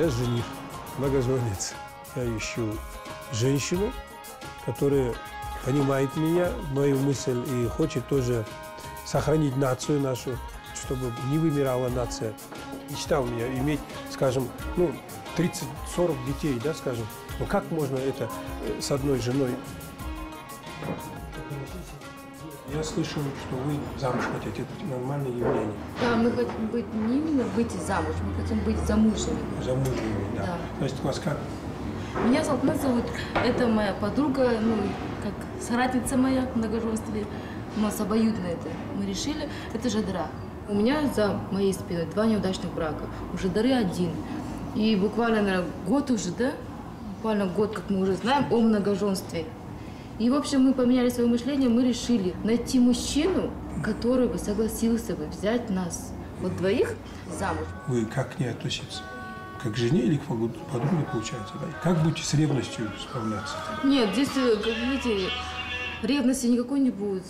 Я жених, многозвонец. Я ищу женщину, которая понимает меня, мою мысль, и хочет тоже сохранить нацию нашу, чтобы не вымирала нация. Мечта у меня иметь, скажем, ну, 30-40 детей, да, скажем. Но как можно это с одной женой? Я слышу, что вы замуж хотите. Это нормальное явление. Да, мы хотим быть не именно выйти замуж, мы хотим быть замужними. Замужними, да. Да. То есть у вас как? Меня Алтнай зовут. Это моя подруга, ну, как соратница моя в многоженстве. У нас обоюдно это. Мы решили. Это Жадра. У меня за моей спиной 2 неудачных брака. У Жадры 1. И буквально, наверное, год уже, да? Буквально год, как мы уже знаем, о многоженстве. И, в общем, мы поменяли свое мышление, мы решили найти мужчину, который бы согласился бы взять нас, вот двоих, замуж. Вы как к ней относитесь? Как к жене или к подруге, получается? Да? Как будете с ревностью справляться? Нет, здесь, как видите, ревности никакой не будет.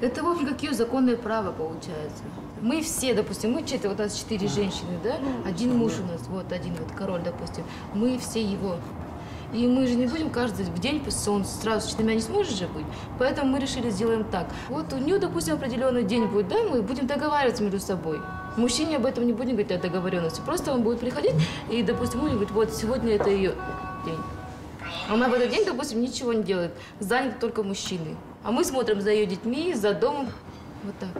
Это, в общем, как ее законное право, получается. Мы все, допустим, мы 4, вот у нас 4 женщины, да? Один муж у нас, вот один, вот король, допустим. Мы все его. И мы же не будем каждый день, он сразу с 4 не сможет же быть. Поэтому мы решили, сделаем так. Вот у нее, допустим, определенный день будет, да, мы будем договариваться между собой. Мужчине об этом не будем говорить о договоренности. Просто он будет приходить и, допустим, он говорит, вот сегодня это ее день. Она в этот день, допустим, ничего не делает. Заняты только мужчины. А мы смотрим за ее детьми, за домом. Вот так.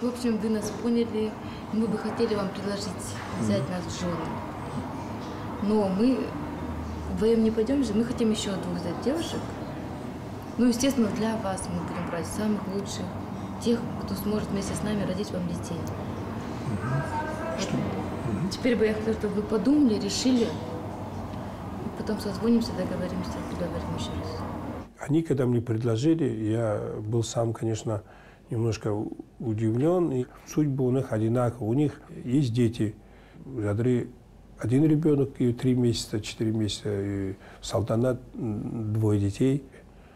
В общем, вы нас поняли. Мы бы хотели вам предложить взять нас в жены. Но мы... Вдвоем не пойдем же, мы хотим еще 2 взять девушек. Ну, естественно, для вас мы будем брать самых лучших, тех, кто сможет вместе с нами родить вам детей. Теперь бы я хотела, чтобы вы подумали, решили, и потом созвонимся, договоримся, поговорим еще раз. Они, когда мне предложили, я был сам, конечно, немножко удивлен. И судьба у них одинакова, у них есть дети, у Жадры 1 ребенок, и 3 месяца, 4 месяца, и Салтанат 2 детей.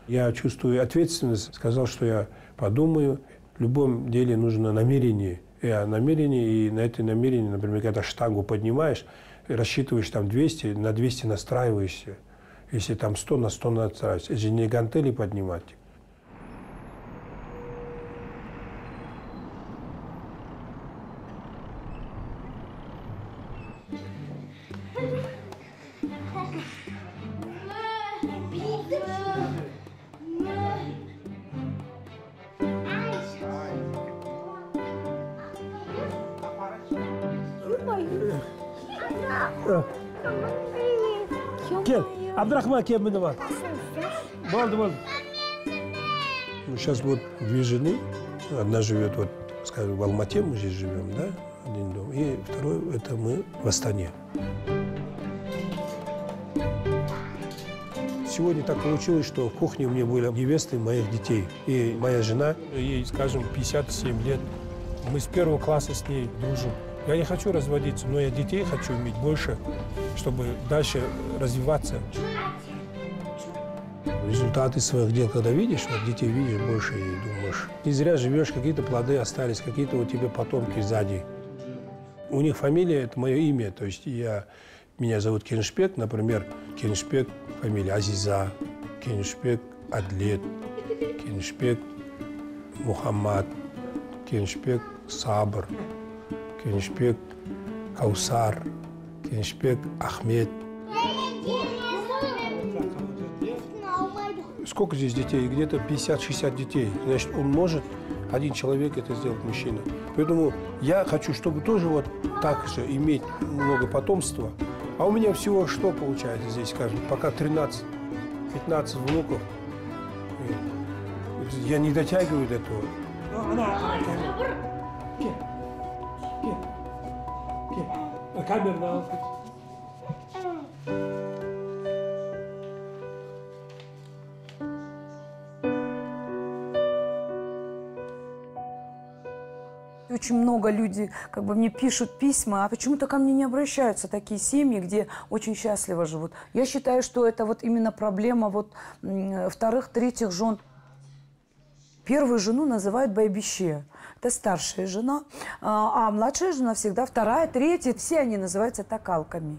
Я чувствую ответственность, сказал, что я подумаю. В любом деле нужно намерение. И на это намерение, например, когда штангу поднимаешь, рассчитываешь там 200, на 200 настраиваешься. Если там 100, на 100 настраиваешься. Это же не гантели поднимать. Адрахмат, я буду вас. Сейчас вот 2 жены. Одна живет, вот, скажем, в Алмате, мы здесь живем, да, один дом. И второй, это мы в Астане. Сегодня так получилось, что в кухне у меня были невесты моих детей. И моя жена, ей, скажем, 57 лет. Мы с 1 класса с ней дружим. Я не хочу разводиться, но я детей хочу иметь больше, чтобы дальше развиваться. Результаты своих дел, когда видишь, вот детей видишь больше и думаешь. Не зря живешь, какие-то плоды остались, какие-то у тебя потомки сзади. У них фамилия – это мое имя, то есть меня зовут Кеншпек, например, Кеншпек – фамилия Азиза, Кеншпек – Адлет, Кеншпек – Мухаммад, Кеншпек – Сабр. Кеншпек Каусар, Кеншпек Ахмед. Сколько здесь детей? Где-то 50-60 детей. Значит, он может, один человек это сделать, мужчина. Поэтому я хочу, чтобы тоже вот так же иметь много потомства. А у меня всего что получается здесь, скажем, пока 13-15 внуков. Я не дотягиваю до этого. Камерная. Очень много людей как бы мне пишут письма, а почему-то ко мне не обращаются такие семьи, где очень счастливо живут. Я считаю, что это вот именно проблема вот 2-3 жен. Первую жену называют байбище. Это старшая жена, а младшая жена всегда вторая, третья. Все они называются такалками.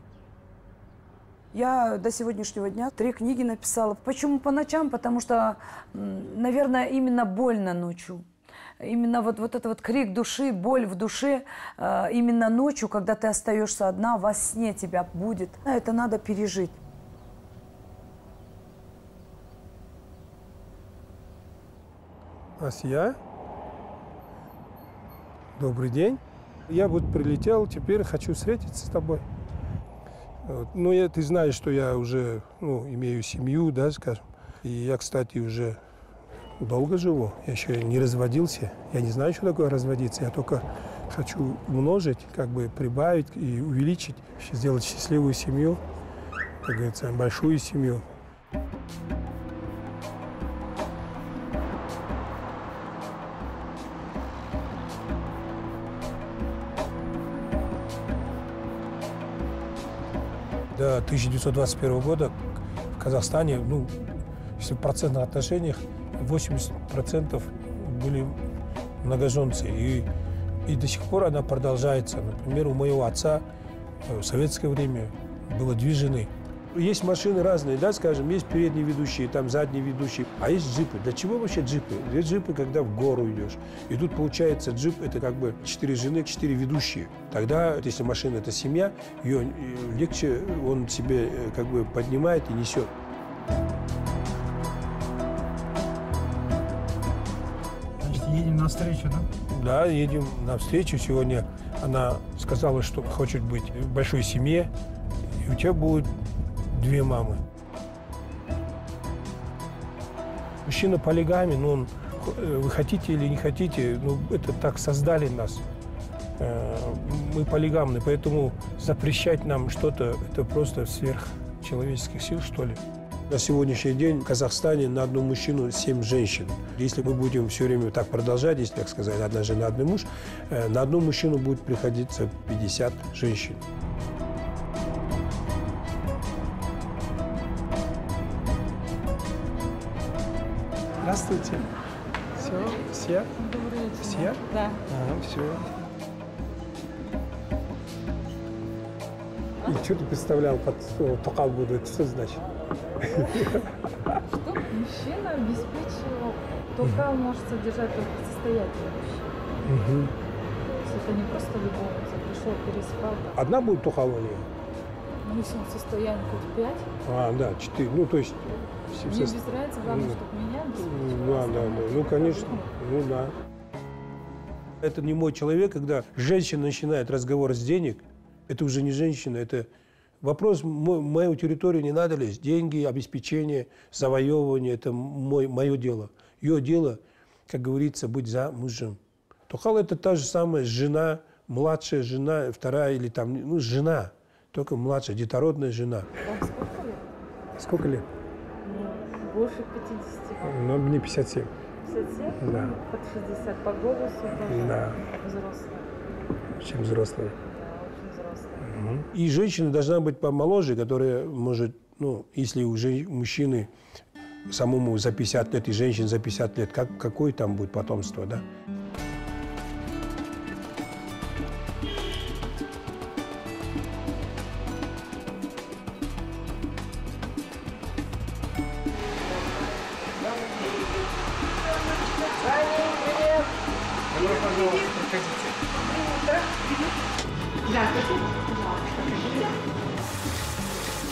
Я до сегодняшнего дня 3 книги написала. Почему по ночам? Потому что, наверное, именно больно ночью. Именно вот этот вот крик души, боль в душе, именно ночью, когда ты остаешься одна, во сне тебя будет. Это надо пережить. Асия, добрый день. Я вот прилетел, теперь хочу встретиться с тобой. Вот. Ну, ты знаешь, что я уже имею семью, да, скажем. И я, кстати, уже долго живу. Я еще не разводился. Я не знаю, что такое разводиться. Я только хочу умножить, как бы прибавить и увеличить, сделать счастливую семью, как говорится, большую семью. До 1921 года в Казахстане, если в процентных отношениях, 80% были многоженцы. И до сих пор она продолжается. Например, у моего отца в советское время было 2 жены. Есть машины разные, да, скажем, есть передние ведущие, там задние ведущие, а есть джипы. Для чего вообще джипы? Для джипы, когда в гору идешь. И тут получается джип – это как бы 4 жены, 4 ведущие. Тогда, если машина – это семья, ее легче он себе как бы поднимает и несет. Значит, едем навстречу, да? Да, едем навстречу. Сегодня она сказала, что хочет быть в большой семье, и у тебя будет 2 мамы. Мужчина полигами, вы хотите или не хотите, это так создали нас. Мы полигамны, поэтому запрещать нам что-то, это просто сверх человеческих сил, что ли. На сегодняшний день в Казахстане на 1 мужчину 7 женщин. Если мы будем все время так продолжать, если так сказать, 1 жена, 1 муж, на 1 мужчину будет приходиться 50 женщин. Здравствуйте. Все? Добрый вечер. Все? Да. Ага, все. И что ты представлял под «токал буду»? Это что значит? Чтобы мужчина обеспечивал. Токал может содержать только состоятельный мужчина. Угу. То есть это не просто любовница, пришел, переспал. Так. Одна будет токал у нее? Ну, если он состояние хоть 5. А, да, 4. Ну, то есть... Мне без разницы, главное, чтобы меня обеспечивали. Да, да, да. Ну, конечно. Ну, да. Это не мой человек, когда женщина начинает разговор с денег, это уже не женщина, это вопрос, мою территорию не надо лезть. Деньги, обеспечение, завоевывание – это мое дело. Ее дело, как говорится, быть за мужем. Токал – это та же самая жена, младшая жена, вторая или там, жена, только младшая, детородная жена. Вам сколько лет? Сколько лет? Больше 50. Но мне 57. 57? Да. Под 60 по голосу тоже. Да. Взрослые. Очень взрослые. Да, очень взрослые. Угу. И женщина должна быть помоложе, которая может, если уже мужчины самому за 50 лет и женщин за 50 лет, какое там будет потомство, да?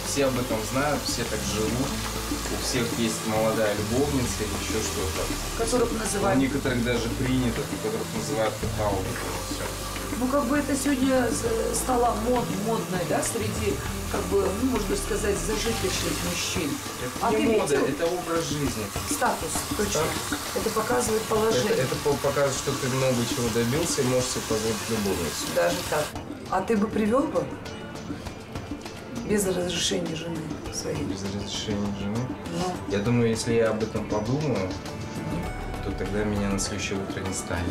Все об этом знают, все так живут, у всех есть молодая любовница или еще что-то. Которых называют... У некоторых даже принято, которых называют токалом. Как бы это сегодня стало модной, да, среди, можно сказать, зажиточных мужчин. Это не мода, это образ жизни. Статус, точно. Это показывает положение. Это показывает, что ты много чего добился и можешь себе позволить любовницу. Даже так. А ты бы привел бы? Без разрешения жены своей. Без разрешения жены? Я думаю, если я об этом подумаю, то тогда меня на следующее утро не станет.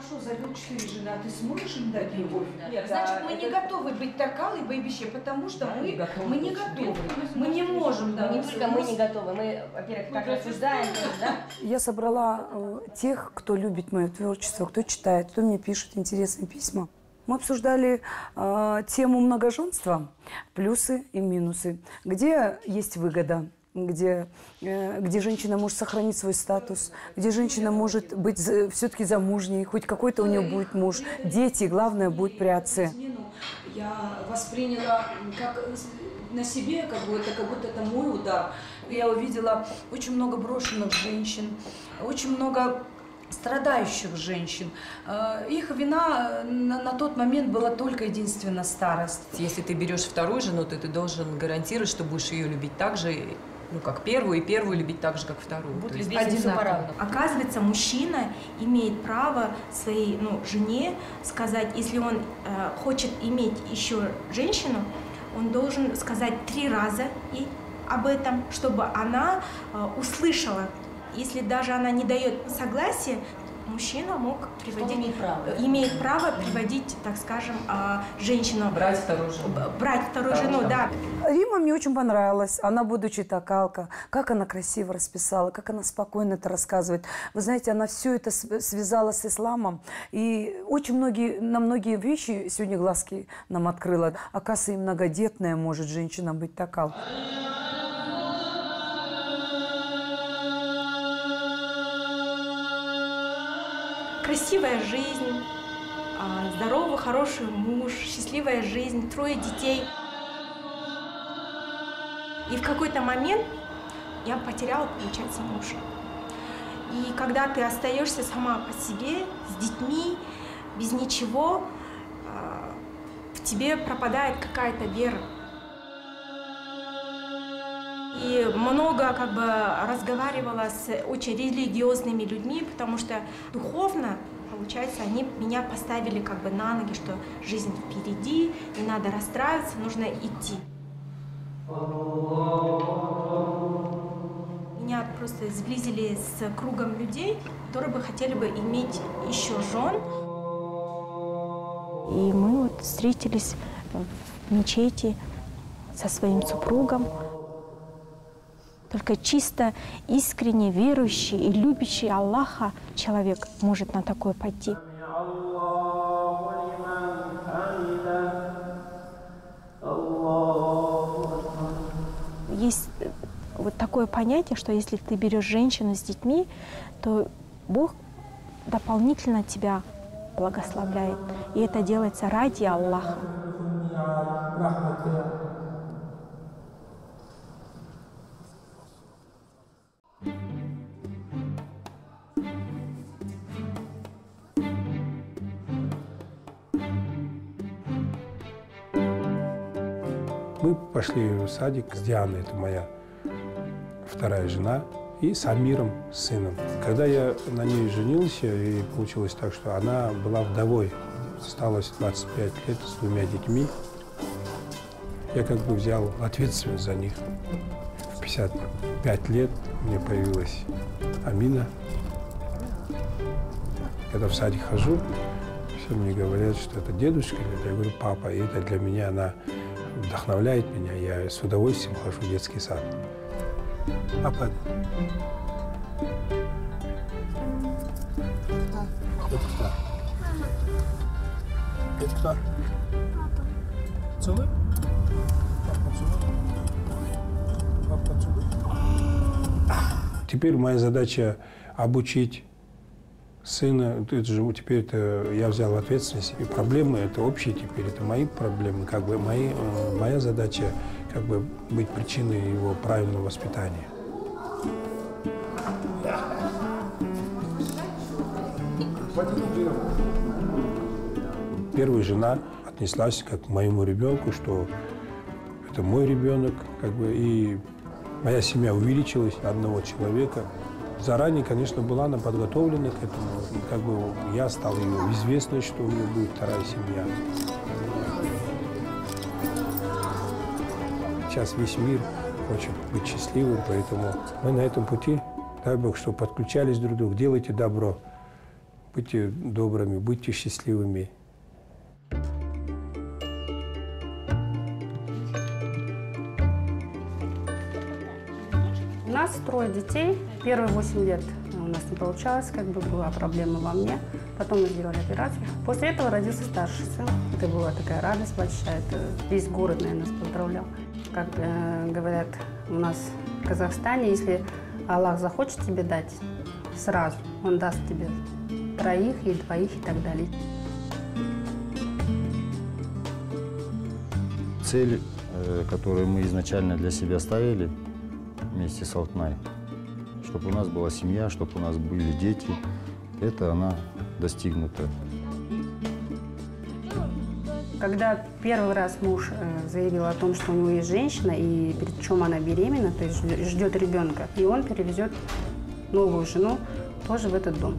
хорошо, зовет 4 жена, ты сможешь им дать любовь? Нет, значит, мы не готовы быть такалой, бэйбище, потому что мы не готовы. Мы не можем. Не только мы не готовы, мы, во-первых, так рассуждаем. Я собрала тех, кто любит мое творчество, кто читает, кто мне пишет интересные письма. Мы обсуждали тему многоженства, плюсы и минусы. Где есть выгода? Где женщина может сохранить свой статус, где женщина может быть все-таки замужней, хоть какой-то у нее будет муж, дети, главное, будет при отце. Я восприняла как на себе, как будто это мой удар. Я увидела очень много брошенных женщин, очень много страдающих женщин. Их вина на тот момент была только единственно старость. Если ты берешь вторую жену, то ты должен гарантировать, что будешь ее любить так же, ну, как первую, и первую любить так же, как вторую. Будь любезен поравну. Оказывается, мужчина имеет право своей жене сказать, если он хочет иметь еще женщину, он должен сказать 3 раза и об этом, чтобы она услышала. Если даже она не дает согласия, мужчина мог приводить, имеет право приводить, так скажем, женщину. Брать вторую жену. Брать вторую жену. Римма мне очень понравилась. Она, будучи токалка, как она красиво расписала, как она спокойно это рассказывает. Вы знаете, она все это связала с исламом. И очень на многие вещи сегодня глазки нам открыла. Оказывается, и многодетная может женщина быть токалкой. Красивая жизнь, здоровый, хороший муж, счастливая жизнь, 3 детей. И в какой-то момент я потеряла, получается, мужа. И когда ты остаешься сама по себе, с детьми, без ничего, в тебе пропадает какая-то вера. И много разговаривала с очень религиозными людьми, потому что духовно, получается, они меня поставили на ноги, что жизнь впереди, не надо расстраиваться, нужно идти. Меня просто сблизили с кругом людей, которые бы хотели иметь еще жен. И мы встретились в мечети со своим супругом. Только чисто, искренне верующий и любящий Аллаха человек может на такое пойти. Есть вот такое понятие, что если ты берешь женщину с детьми, то Бог дополнительно тебя благословляет. И это делается ради Аллаха. Мы пошли в садик с Дианой, это моя вторая жена, и с Амиром, сыном. Когда я на ней женился, и получилось так, что она была вдовой, осталось 25 лет с 2 детьми, я взял ответственность за них. В 55 лет мне появилась Амина. Когда в садик хожу, все мне говорят, что это дедушка, я говорю, папа, и это для меня она... вдохновляет меня, я с удовольствием хожу в детский сад. Папа. Это кто? Папа. Целуй. Папа, целуй. Папа, целуй. Теперь моя задача обучить сына, теперь я взял ответственность, и проблемы это общие теперь, это мои проблемы, моя задача быть причиной его правильного воспитания. Первая жена отнеслась как к моему ребенку, что это мой ребенок, и моя семья увеличилась на 1 человека. Заранее, конечно, была она подготовлена к этому. Я стал ее известной, что у нее будет 2-я семья. Сейчас весь мир хочет быть счастливым, поэтому мы на этом пути, дай Бог, что подключались друг к другу, делайте добро. Будьте добрыми, будьте счастливыми. У нас трое детей. Первые 8 лет у нас не получалось, как бы была проблема во мне. Потом мы сделали операцию. После этого родился старший сын. Это была такая радость большая. Это весь город, наверное, нас поздравлял. Как говорят у нас в Казахстане, если Аллах захочет тебе дать сразу, он даст тебе троих и двоих и так далее. Цель, которую мы изначально для себя ставили вместе с Алтнай, чтобы у нас была семья, чтобы у нас были дети, это она достигнута. Когда первый раз муж заявил о том, что у него есть женщина, и причем она беременна, то есть ждет ребенка, и он перевезет новую жену тоже в этот дом.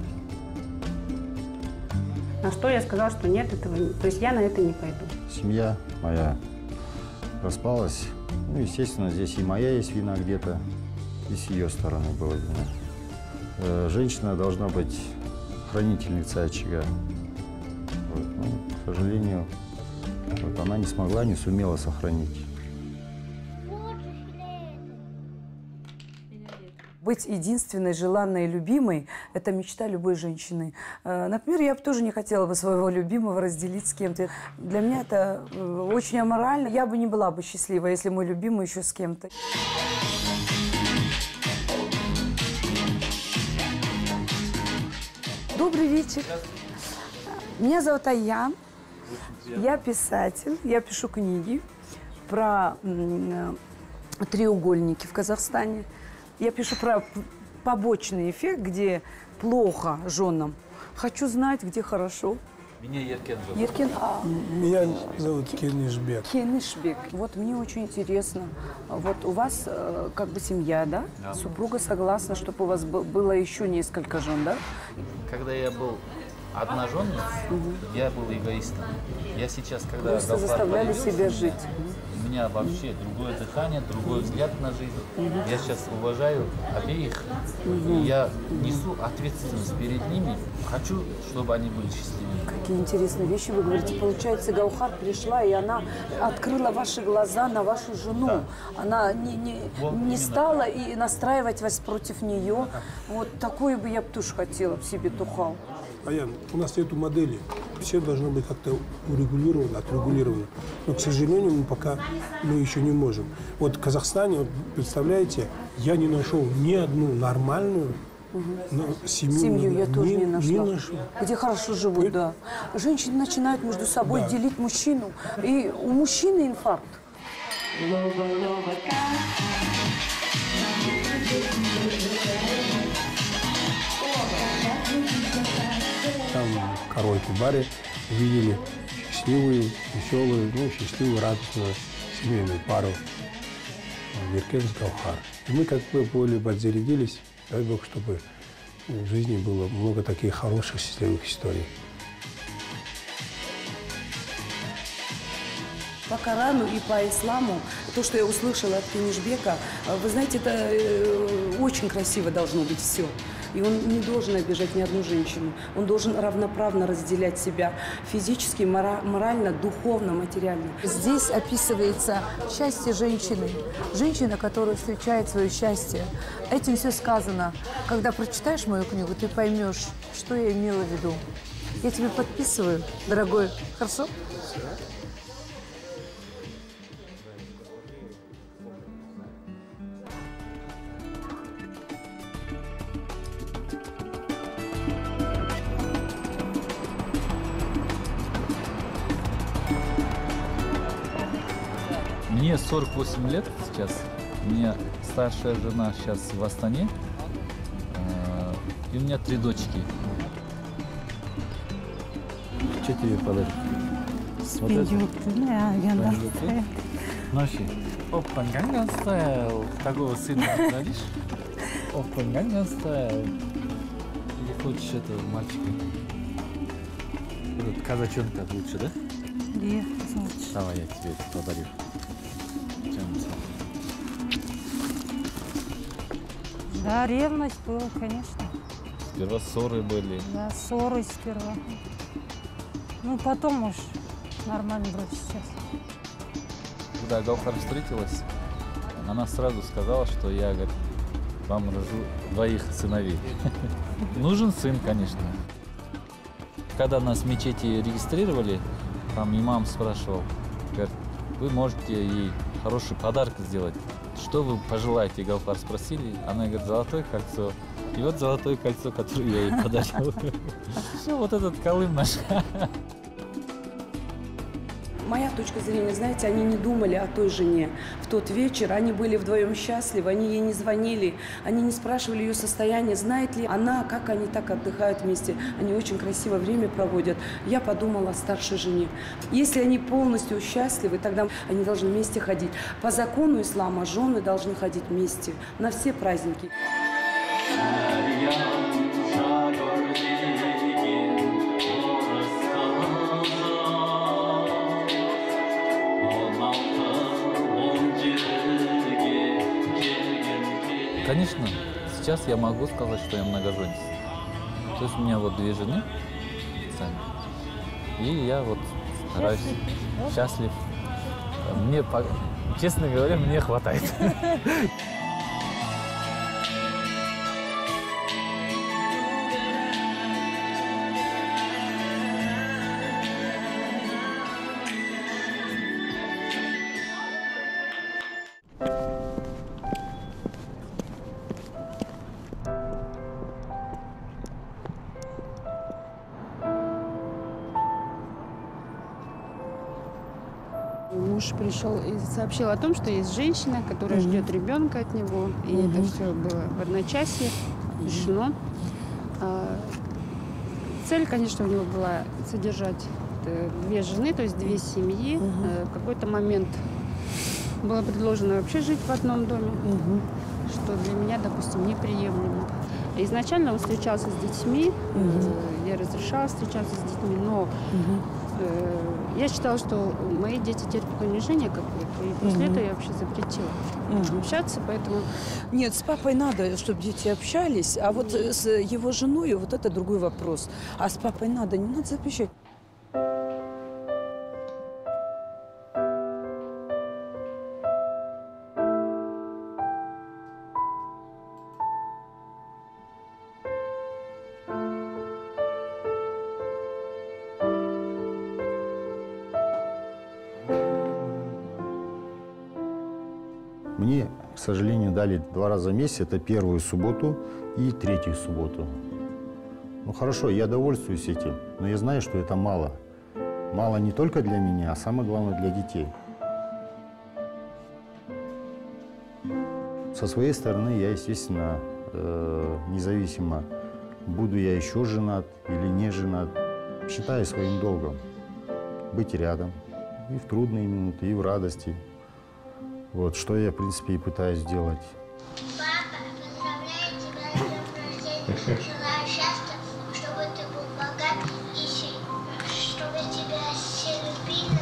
На что я сказала, что нет, этого, то есть я на это не пойду. Семья моя распалась. Ну, естественно, здесь и моя есть вина где-то, и с ее стороны была вина. Женщина должна быть хранительницей очага. Вот. Ну, к сожалению, вот она не смогла, не сумела сохранить. Быть единственной, желанной и любимой – это мечта любой женщины. Например, я бы тоже не хотела бы своего любимого разделить с кем-то. Для меня это очень аморально. Я бы не была бы счастлива, если мой любимый еще с кем-то. Добрый вечер. Меня зовут Айян. Я писатель, я пишу книги про треугольники в Казахстане. Я пишу про побочный эффект, где плохо женам. Хочу знать, где хорошо. Меня Еркен зовут. Еркен. Меня зовут Кенишбек. Кенишбек. Вот мне очень интересно. Вот у вас как бы семья, да? Да. Супруга согласна, чтобы у вас было еще несколько жен, да? Когда я был одноженным, я был эгоистом. Я сейчас, когда... Просто заставляли себя жить. У меня вообще другое дыхание, другой взгляд на жизнь. Я сейчас уважаю обеих. Я несу ответственность перед ними. Хочу, чтобы они были счастливы. Какие интересные вещи вы говорите. Получается, Гаухар пришла, и она открыла ваши глаза на вашу жену. Да. Она не стала и настраивать вас против нее. Вот такое бы я тоже хотела в себе тухал. Аян, у нас нету модели. Все должно быть как-то урегулировано, отрегулировано. Но, к сожалению, мы пока еще не можем. Вот в Казахстане, вот, представляете, я не нашел ни одну нормальную семью. Я тоже не нашла. Где хорошо живут, да. Женщины начинают между собой делить мужчину. И у мужчины инфаркт. Там корольки в баре видели счастливую, веселую, ну, счастливую, радостную семейную пару Веркез и Гаухар. И мы как бы более подзарядились, дай Бог, чтобы в жизни было много таких хороших, счастливых историй. По Корану и по исламу, то, что я услышала от Кенишбека, вы знаете, это очень красиво должно быть все. И он не должен обижать ни одну женщину. Он должен равноправно разделять себя физически, морально, духовно, материально. Здесь описывается счастье женщины. Женщина, которая встречает свое счастье. Этим все сказано. Когда прочитаешь мою книгу, ты поймешь, что я имела в виду. Я тебе подписываю, дорогой. Хорошо? Мне 48 лет сейчас, у меня старшая жена сейчас в Астане, и у меня 3 дочки. Что тебе подарить? Вот это? Наши. Оппанганган стайл. Такого сына подаришь? Оппанганган стайл. Или хочешь этого мальчика? Казачонка лучше, да? Нет, лучше. Давай я тебе это подарю. Да, ревность была, конечно. Сперва ссоры были. Да, ссоры сперва. Ну, потом уж нормально вроде сейчас. Когда Гаухар встретилась, она сразу сказала, что я, говорит, вам рожу двоих сыновей. Нужен сын, конечно. Когда нас в мечети регистрировали, там имам спрашивал, говорит, вы можете ей хороший подарок сделать. Что вы пожелаете, Гаухар спросили. Она говорит, золотое кольцо. И вот золотое кольцо, которое я ей подарил. Все, вот этот Колым наш. Моя точка зрения, знаете, они не думали о той жене. В тот вечер они были вдвоем счастливы, они ей не звонили, они не спрашивали ее состояние, знает ли она, как они так отдыхают вместе. Они очень красиво время проводят. Я подумала о старшей жене. Если они полностью счастливы, тогда они должны вместе ходить. По закону ислама жены должны ходить вместе на все праздники. Конечно, сейчас я могу сказать, что я многоженец. То есть у меня вот две жены, и я вот стараюсь, счастлив. Мне, честно говоря, мне хватает. Пришел и сообщил о том, что есть женщина, которая ждет ребенка от него. И это все было в одночасье решено. Цель, конечно, у него была содержать две жены, то есть две семьи. В какой-то момент было предложено вообще жить в одном доме, что для меня, допустим, неприемлемо. Изначально он встречался с детьми, я разрешала встречаться с детьми, но я считала, что мои дети терпят унижение какое-то, и после этого я вообще запретила общаться, поэтому... Нет, с папой надо, чтобы дети общались, а вот с его женой вот это другой вопрос. А с папой надо, не надо запрещать. К сожалению, дали два раза в месяц, это первую субботу и третью субботу. Ну хорошо, я довольствуюсь этим, но я знаю, что это мало. Мало не только для меня, а самое главное для детей. Со своей стороны я, естественно, независимо, буду я еще женат или не женат, считаю своим долгом быть рядом и в трудные минуты, и в радости. Вот, что я, в принципе, и пытаюсь сделать. Папа, поздравляю тебя с днем рождения. Желаю счастья, чтобы ты был богат и чтобы тебя все любили.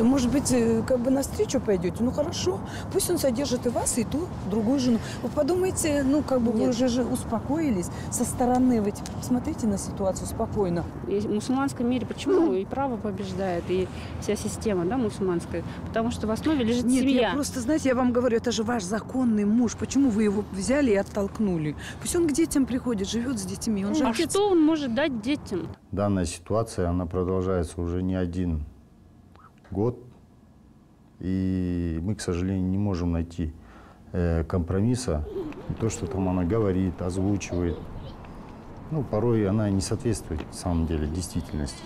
Может быть, как бы навстречу пойдете? Ну, хорошо. Пусть он содержит и вас, и ту, другую жену. Вы подумайте, ну, как бы вы уже же успокоились со стороны. Ведь смотрите на ситуацию спокойно. И в мусульманском мире почему и право побеждает, и вся система, да, мусульманская? Потому что в основе лежит семья. Я просто, знаете, я вам говорю, это же ваш законный муж. Почему вы его взяли и оттолкнули? Пусть он к детям приходит, живет с детьми. Он же отец. А что он может дать детям? Данная ситуация, она продолжается уже не один год. И мы, к сожалению, не можем найти компромисса. То, что там она говорит, озвучивает. Ну, порой она не соответствует, на самом деле, действительности.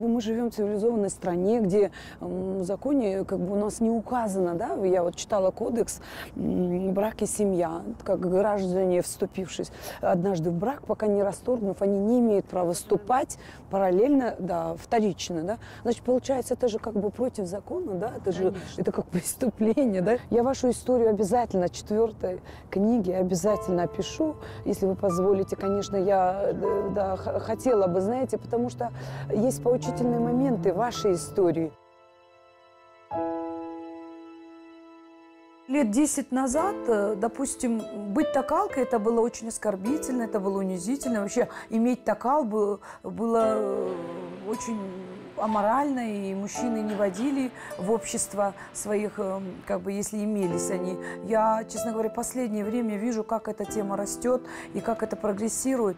Мы живем в цивилизованной стране, где в законе как бы у нас не указано, да? Я вот читала кодекс «Брак и семья», как граждане, вступившись однажды в брак, пока не расторгнув, они не имеют права вступать параллельно, да, вторично, да? Значит, получается, это же как бы против закона, да? Это же, это как преступление, да? Я вашу историю обязательно, 4-й книге обязательно опишу, если вы позволите, конечно, я хотела бы, знаете, потому что есть поучительные моменты вашей истории. Лет 10 назад, допустим, быть токалкой, это было очень оскорбительно, это было унизительно. Вообще иметь токал было очень аморально, и мужчины не водили в общество своих, как бы, если имелись они. Я, честно говоря, в последнее время вижу, как эта тема растет и как это прогрессирует.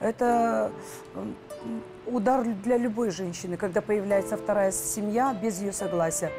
Это удар для любой женщины, когда появляется вторая семья без ее согласия.